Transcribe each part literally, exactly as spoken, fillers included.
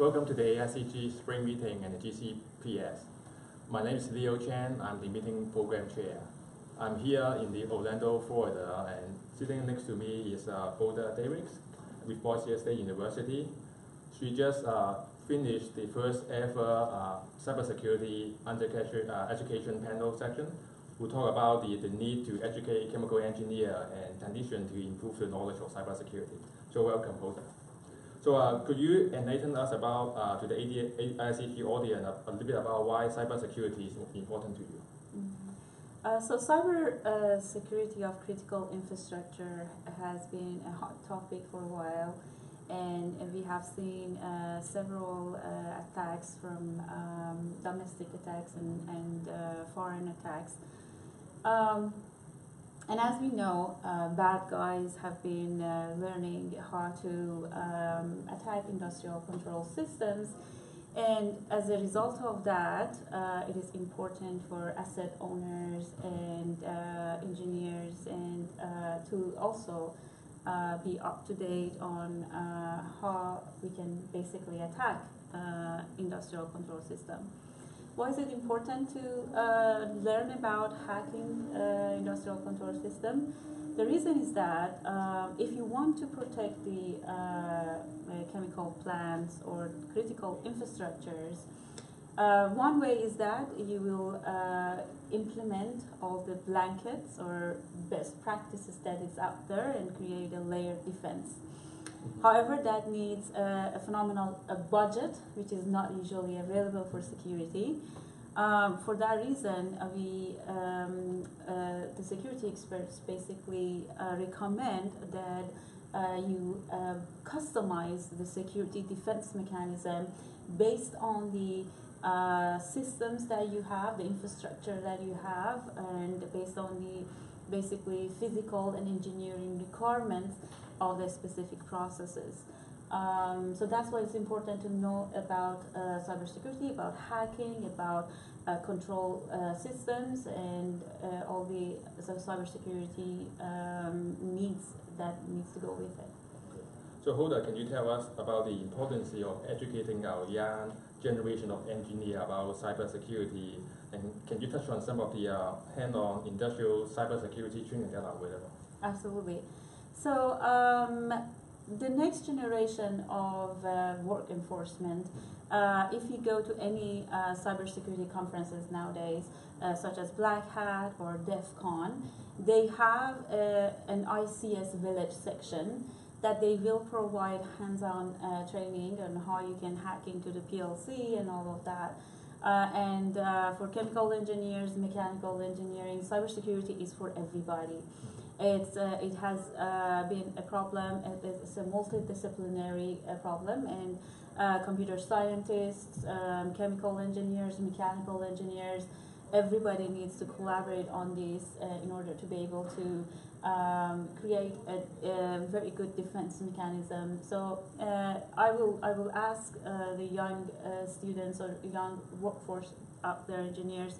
Welcome to the A I C G Spring Meeting and the G C P S. My name is Leo Chen. I'm the Meeting Program Chair. I'm here in the Orlando, Florida, and sitting next to me is uh, Hoda Derricks with Boise State University. She just uh, finished the first ever uh, cybersecurity undergraduate uh, education panel section. We'll talk about the, the need to educate chemical engineers and technicians to improve the knowledge of cybersecurity. So welcome, Hoda. So uh, could you enlighten us about, uh, to the A I C T audience, a, a little bit about why cybersecurity is important to you? Mm-hmm. uh, so cyber uh, security of critical infrastructure has been a hot topic for a while, and we have seen uh, several uh, attacks from um, domestic attacks and, and uh, foreign attacks. Um, And as we know, uh, bad guys have been uh, learning how to um, attack industrial control systems. And as a result of that, uh, it is important for asset owners and uh, engineers and uh, to also uh, be up to date on uh, how we can basically attack uh, industrial control system. Why is it important to uh, learn about hacking uh, industrial control system? The reason is that uh, if you want to protect the uh, chemical plants or critical infrastructures, uh, one way is that you will uh, implement all the blankets or best practices that is out there and create a layered defense. However, that needs uh, a phenomenal uh, budget, which is not usually available for security. Um, for that reason, uh, we, um, uh, the security experts basically uh, recommend that uh, you uh, customize the security defense mechanism based on the uh, systems that you have, the infrastructure that you have, and based on the basically physical and engineering requirements of the specific processes. Um, so that's why it's important to know about uh, cybersecurity, about hacking, about uh, control uh, systems, and uh, all the so cybersecurity um, needs that needs to go with it. Okay. So Hoda, can you tell us about the importance of educating our young generation of engineers about cybersecurity, and can you touch on some of the uh, hand-on industrial cybersecurity training that are available? Absolutely. So um, the next generation of uh, work enforcement, uh, if you go to any uh, cybersecurity conferences nowadays, uh, such as Black Hat or DEF CON, they have uh, an I C S village section that they will provide hands-on uh, training on how you can hack into the P L C and all of that. Uh, and uh, for chemical engineers, mechanical engineering, cybersecurity is for everybody. It's, uh, it has uh, been a problem, it's a multidisciplinary uh, problem, and uh, computer scientists, um, chemical engineers, mechanical engineers, everybody needs to collaborate on this uh, in order to be able to um, create a, a very good defense mechanism. So uh, I will I will ask uh, the young uh, students or young workforce out there, engineers,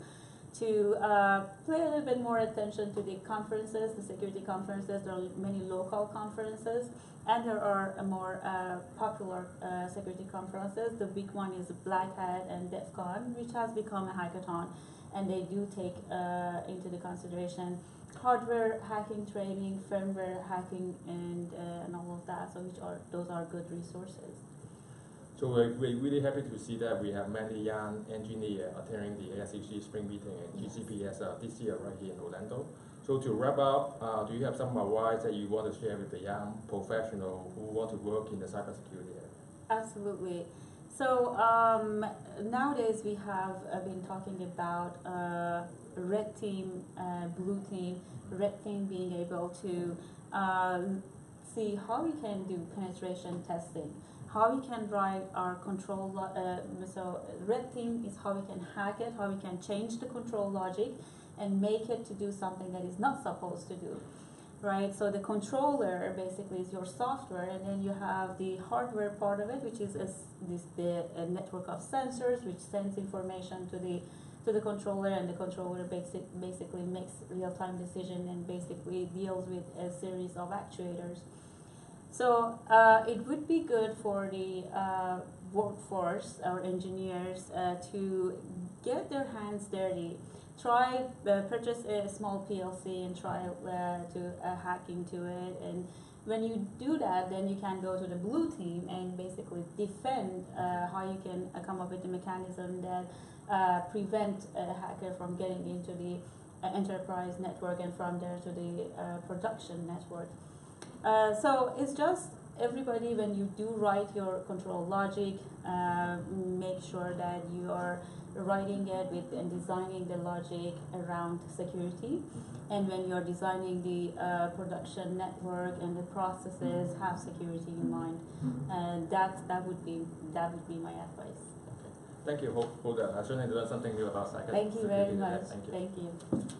to uh, pay a little bit more attention to the conferences, the security conferences. There are many local conferences, and there are more uh, popular uh, security conferences. The big one is Black Hat and DEF CON, which has become a hackathon, and they do take uh, into the consideration hardware hacking training, firmware hacking, and, uh, and all of that. So which are those are good resources. So we're, we're really happy to see that we have many young engineers attending the A S C G Spring Meeting and G C P S uh, this year right here in Orlando. So to wrap up, uh, do you have some advice that you want to share with the young professional who want to work in the cybersecurity area? Absolutely. So um, nowadays we have uh, been talking about uh, red team, uh, blue team, red team being able to uh, see how we can do penetration testing, how we can drive our control, uh, so red team is how we can hack it, how we can change the control logic and make it to do something that is not supposed to do, right? So the controller basically is your software, and then you have the hardware part of it, which is a, this, the a network of sensors which sends information to the to the controller, and the controller basic, basically makes real-time decision and basically deals with a series of actuators. So uh, it would be good for the uh, workforce or engineers uh, to get their hands dirty, try uh, purchase a small P L C and try uh, to uh, hack into it. And when you do that, then you can go to the blue team and basically defend uh, how you can uh, come up with a mechanism that uh, prevent a hacker from getting into the uh, enterprise network and from there to the uh, production network. Uh, so it's just everybody, when you do write your control logic, uh, make sure that you are writing it with and designing the logic around security. And when you're designing the uh, production network and the processes, have security in mind. And uh, that that would be that would be my advice. Okay. Thank you, Hoda. I certainly learned something new about cybersecurity. Thank you very much. Thank you. Thank you.